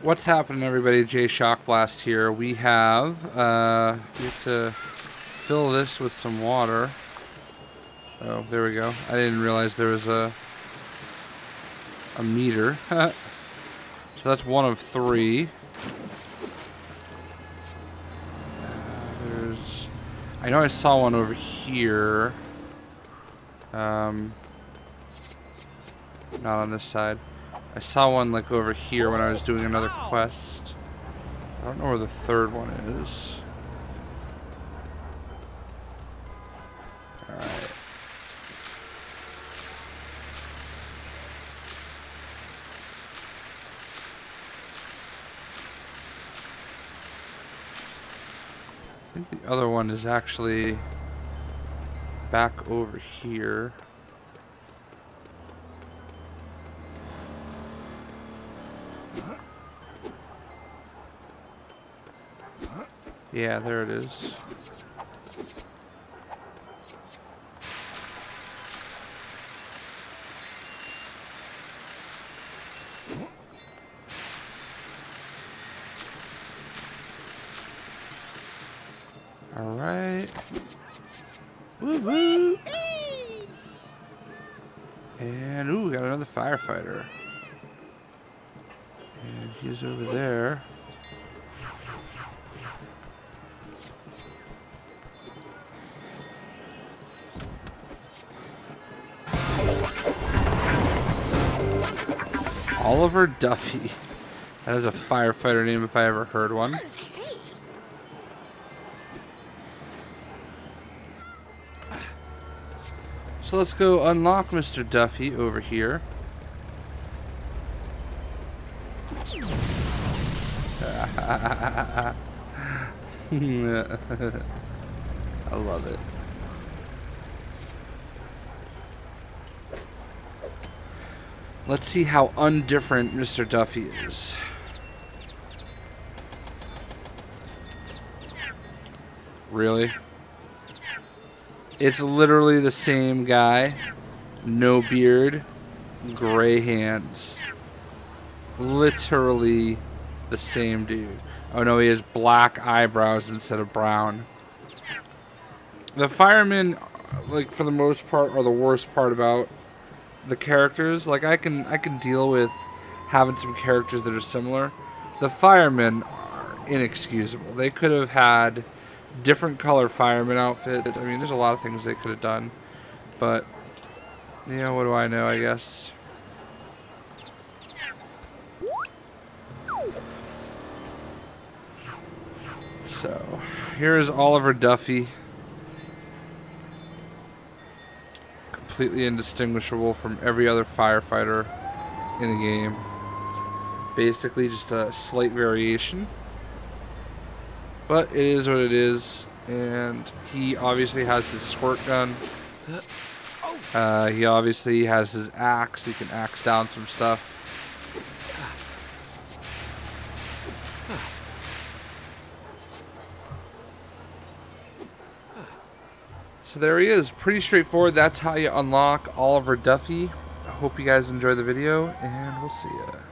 What's happening, everybody? Jay Shockblast here. We have to fill this with some water. Oh, there we go. I didn't realize there was a meter. So that's one of three. I know I saw one over here. Not on this side. I saw one like over here when I was doing another quest. I don't know where the third one is. Alright. I think the other one is actually back over here. Yeah, there it is. All right. Woo-hoo! And ooh, we got another firefighter. And he's over there. Oliver Duffy. That is a firefighter name if I ever heard one. So let's go unlock Mr. Duffy over here. I love it. Let's see how undifferent Mr. Duffy is. Really? It's literally the same guy. No beard, gray hands. Literally the same dude. Oh no, he has black eyebrows instead of brown. The firemen, like, for the most part, are the worst part about the characters. Like, I can deal with having some characters that are similar. The firemen are inexcusable. They could have had different color fireman outfits. I mean, there's a lot of things they could have done, but you know, what do I know, I guess. So here is Oliver Duffy. Completely indistinguishable from every other firefighter in the game. Basically just a slight variation, but it is what it is. And he obviously has his squirt gun. He obviously has his axe. He can axe down some stuff. So there he is, pretty straightforward. That's how you unlock Oliver Duffy. I hope you guys enjoy the video, and we'll see ya.